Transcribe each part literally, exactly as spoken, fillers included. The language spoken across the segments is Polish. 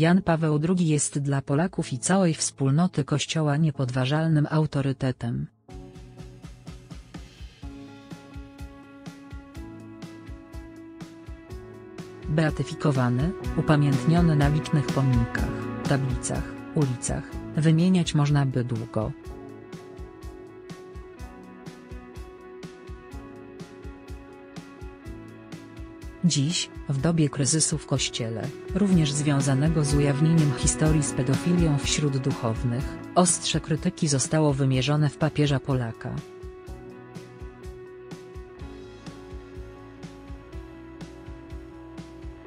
Jan Paweł drugi jest dla Polaków i całej wspólnoty Kościoła niepodważalnym autorytetem. Beatyfikowany, upamiętniony na licznych pomnikach, tablicach, ulicach, wymieniać można by długo. Dziś, w dobie kryzysu w Kościele, również związanego z ujawnieniem historii z pedofilią wśród duchownych, ostrze krytyki zostało wymierzone w papieża Polaka.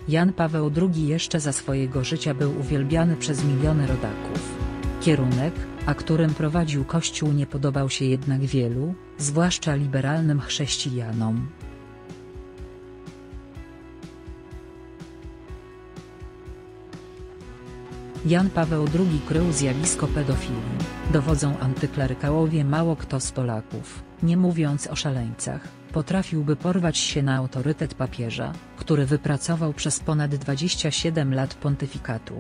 Jan Paweł drugi jeszcze za swojego życia był uwielbiany przez miliony rodaków. Kierunek, a którym prowadził Kościół, nie podobał się jednak wielu, zwłaszcza liberalnym chrześcijanom. Jan Paweł drugi krył zjawisko pedofilii, dowodzą antyklerykałowie. Mało kto z Polaków, nie mówiąc o szaleńcach, potrafiłby porwać się na autorytet papieża, który wypracował przez ponad dwadzieścia siedem lat pontyfikatu.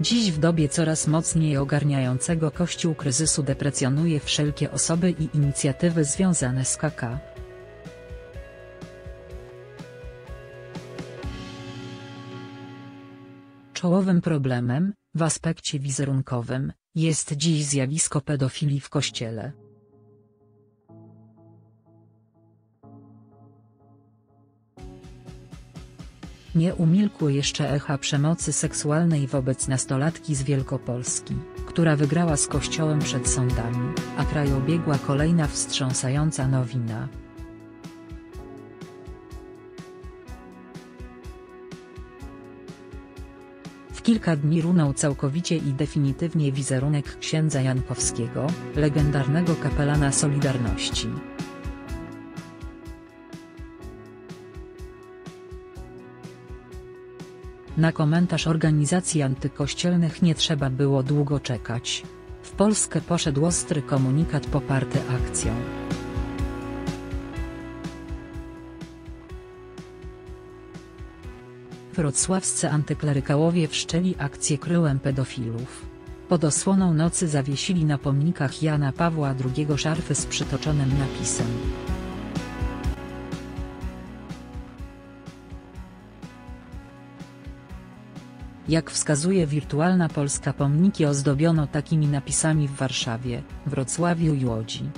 Dziś w dobie coraz mocniej ogarniającego Kościół kryzysu deprecjonuje wszelkie osoby i inicjatywy związane z K K. Czołowym problemem, w aspekcie wizerunkowym, jest dziś zjawisko pedofilii w Kościele. Nie umilkły jeszcze echa przemocy seksualnej wobec nastolatki z Wielkopolski, która wygrała z Kościołem przed sądami, a kraj obiegła kolejna wstrząsająca nowina. Kilka dni runął całkowicie i definitywnie wizerunek księdza Jankowskiego, legendarnego kapelana Solidarności. Na komentarz organizacji antykościelnych nie trzeba było długo czekać. W Polskę poszedł ostry komunikat poparty akcją. Wrocławscy antyklerykałowie wszczęli akcję Kryłem pedofilów. Pod osłoną nocy zawiesili na pomnikach Jana Pawła drugiego szarfy z przytoczonym napisem. Jak wskazuje Wirtualna Polska, pomniki ozdobiono takimi napisami w Warszawie, Wrocławiu i Łodzi.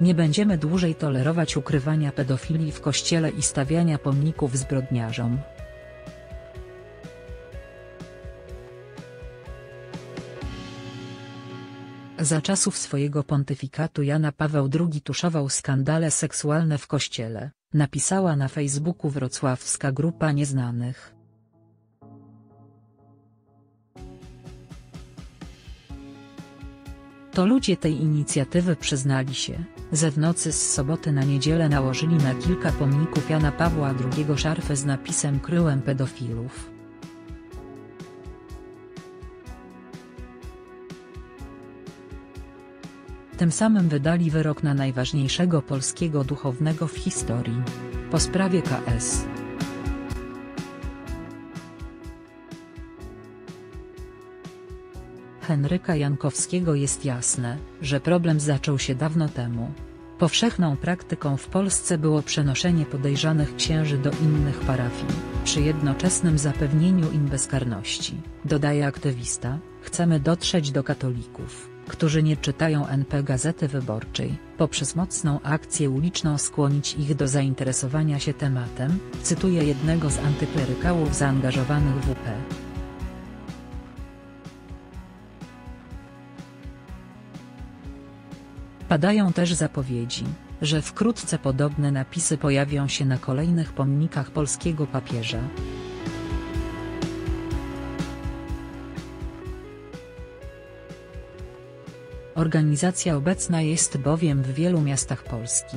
Nie będziemy dłużej tolerować ukrywania pedofilii w Kościele i stawiania pomników zbrodniarzom. Za czasów swojego pontyfikatu Jana Paweł drugi tuszował skandale seksualne w Kościele, napisała na Facebooku Wrocławska Grupa Nieznanych. To ludzie tej inicjatywy przyznali się, że w nocy z soboty na niedzielę nałożyli na kilka pomników Jana Pawła drugiego szarfę z napisem Kryłem pedofilów. Tym samym wydali wyrok na najważniejszego polskiego duchownego w historii. Po sprawie K S. Henryka Jankowskiego jest jasne, że problem zaczął się dawno temu. Powszechną praktyką w Polsce było przenoszenie podejrzanych księży do innych parafii, przy jednoczesnym zapewnieniu im bezkarności, dodaje aktywista. Chcemy dotrzeć do katolików, którzy nie czytają N P Gazety Wyborczej, poprzez mocną akcję uliczną skłonić ich do zainteresowania się tematem, cytuje jednego z antyklerykałów zaangażowanych w W P. Padają też zapowiedzi, że wkrótce podobne napisy pojawią się na kolejnych pomnikach polskiego papieża. Organizacja obecna jest bowiem w wielu miastach Polski.